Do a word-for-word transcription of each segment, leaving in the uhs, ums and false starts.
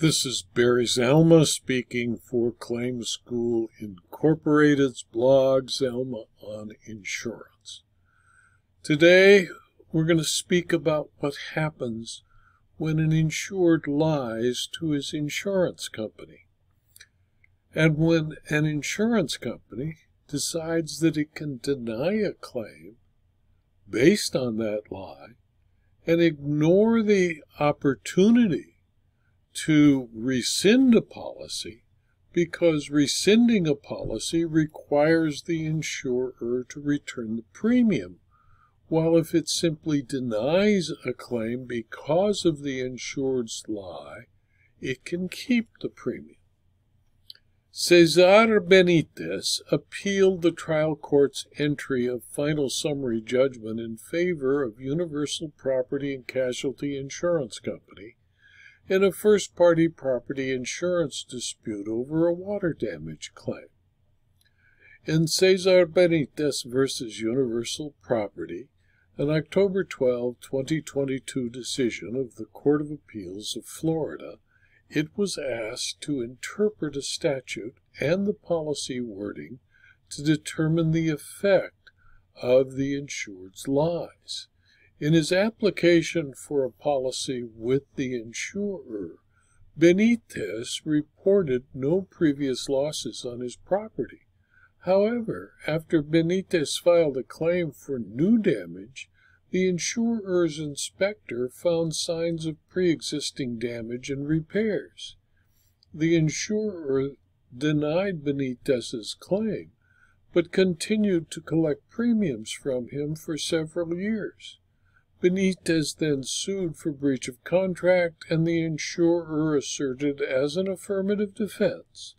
This is Barry Zalma speaking for Claim School Incorporated's blog, Zalma on Insurance. Today, we're going to speak about what happens when an insured lies to his insurance company, and when an insurance company decides that it can deny a claim based on that lie and ignore the opportunity to rescind a policy, because rescinding a policy requires the insurer to return the premium, while if it simply denies a claim because of the insured's lie, it can keep the premium. Cesar Benitez appealed the trial court's entry of final summary judgment in favor of Universal Property and Casualty Insurance Company in a first-party property insurance dispute over a water damage claim. In Cesar Benitez versus Universal Property, an October twelve, twenty twenty-two decision of the Court of Appeals of Florida, it was asked to interpret a statute and the policy wording to determine the effect of the insured's lies. In his application for a policy with the insurer, Benitez reported no previous losses on his property. However, after Benitez filed a claim for new damage, the insurer's inspector found signs of pre-existing damage and repairs. The insurer denied Benitez's claim, but continued to collect premiums from him for several years. Benitez then sued for breach of contract, and the insurer asserted as an affirmative defense,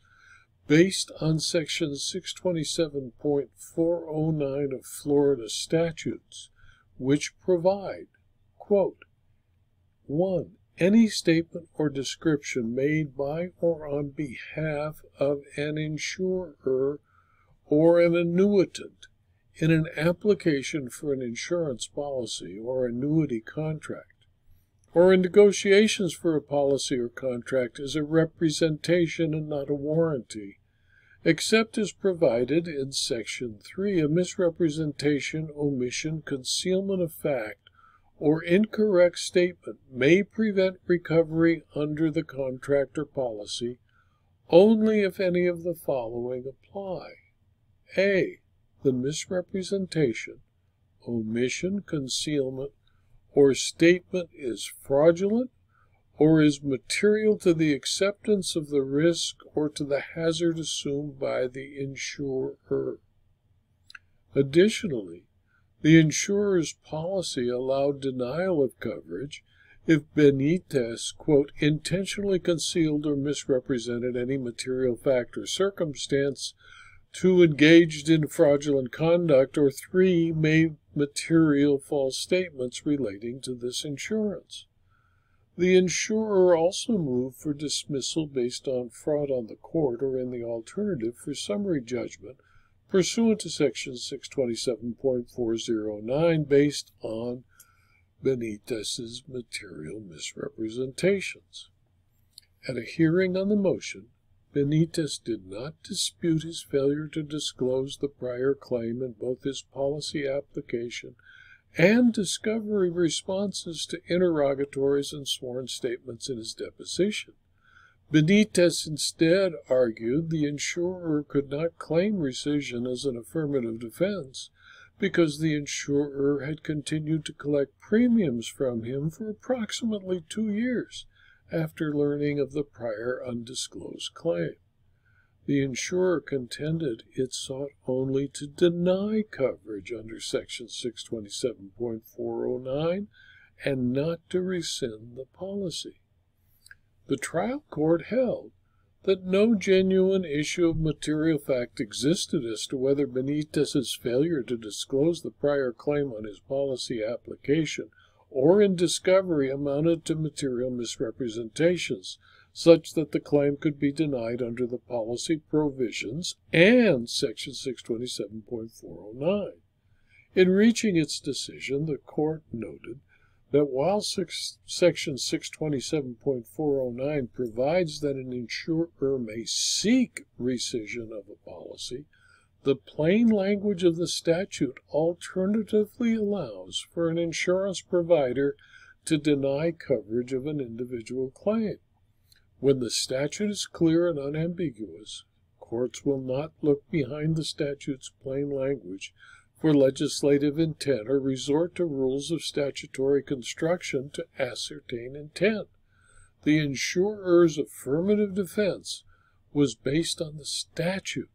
based on Section six twenty-seven point four oh nine of Florida Statutes, which provide, quote, one Any statement or description made by or on behalf of an insurer or an annuitant in an application for an insurance policy or annuity contract, or in negotiations for a policy or contract, is a representation and not a warranty, except as provided in Section three, a misrepresentation, omission, concealment of fact, or incorrect statement may prevent recovery under the contract or policy only if any of the following apply. A. The misrepresentation, omission, concealment, or statement is fraudulent or is material to the acceptance of the risk or to the hazard assumed by the insurer. Additionally, the insurer's policy allowed denial of coverage if Benitez, quote, intentionally concealed or misrepresented any material fact or circumstance, two engaged in fraudulent conduct, or three made material false statements relating to this insurance. The insurer also moved for dismissal based on fraud on the court, or in the alternative for summary judgment pursuant to Section six twenty-seven point four oh nine based on Benitez's material misrepresentations. At a hearing on the motion, Benitez did not dispute his failure to disclose the prior claim in both his policy application and discovery responses to interrogatories and sworn statements in his deposition. Benitez instead argued the insurer could not claim rescission as an affirmative defense because the insurer had continued to collect premiums from him for approximately two years after learning of the prior undisclosed claim. The insurer contended it sought only to deny coverage under Section six twenty-seven point four oh nine and not to rescind the policy. The trial court held that no genuine issue of material fact existed as to whether Benitez's failure to disclose the prior claim on his policy application or in discovery amounted to material misrepresentations, such that the claim could be denied under the policy provisions and Section six twenty-seven point four oh nine. In reaching its decision, the court noted that while Section six twenty-seven point four oh nine provides that an insurer may seek rescission of a policy, the plain language of the statute alternatively allows for an insurance provider to deny coverage of an individual claim. When the statute is clear and unambiguous, courts will not look behind the statute's plain language for legislative intent or resort to rules of statutory construction to ascertain intent. The insurer's affirmative defense was based on the statute,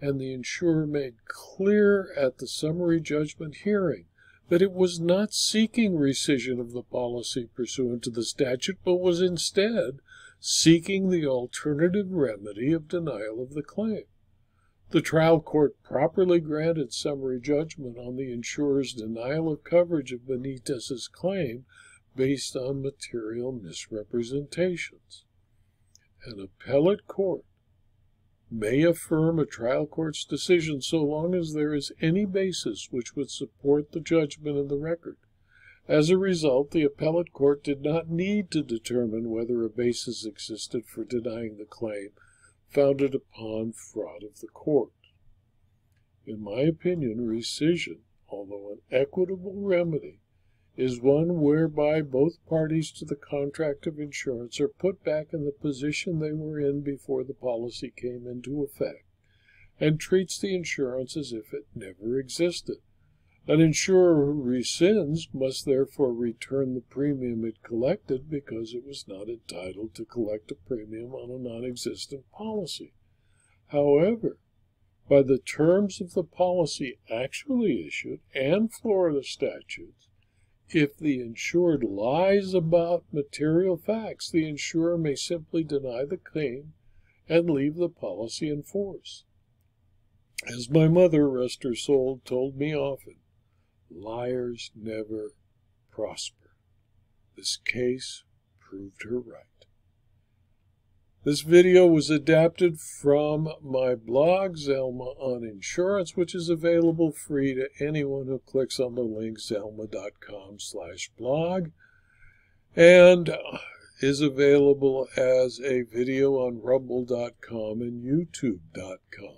and the insurer made clear at the summary judgment hearing that it was not seeking rescission of the policy pursuant to the statute, but was instead seeking the alternative remedy of denial of the claim. The trial court properly granted summary judgment on the insurer's denial of coverage of Benitez's claim based on material misrepresentations. An appellate court may affirm a trial court's decision so long as there is any basis which would support the judgment in the record. As a result, the appellate court did not need to determine whether a basis existed for denying the claim founded upon fraud of the court. In my opinion, rescission, although an equitable remedy, is one whereby both parties to the contract of insurance are put back in the position they were in before the policy came into effect, and treats the insurance as if it never existed. An insurer who rescinds must therefore return the premium it collected because it was not entitled to collect a premium on a non-existent policy. However, by the terms of the policy actually issued and Florida statutes, if the insured lies about material facts, the insurer may simply deny the claim and leave the policy in force. As my mother, rest her soul, told me often, liars never prosper. This case proved her right. This video was adapted from my blog, Zalma on Insurance, which is available free to anyone who clicks on the link zalma dot com slash blog, and is available as a video on rumble dot com and youtube dot com.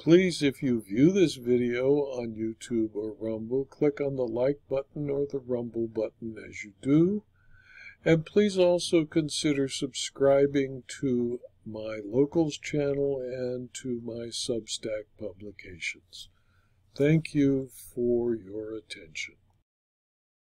Please, if you view this video on YouTube or Rumble, click on the like button or the Rumble button as you do. And please also consider subscribing to my Locals channel and to my Substack publications. Thank you for your attention.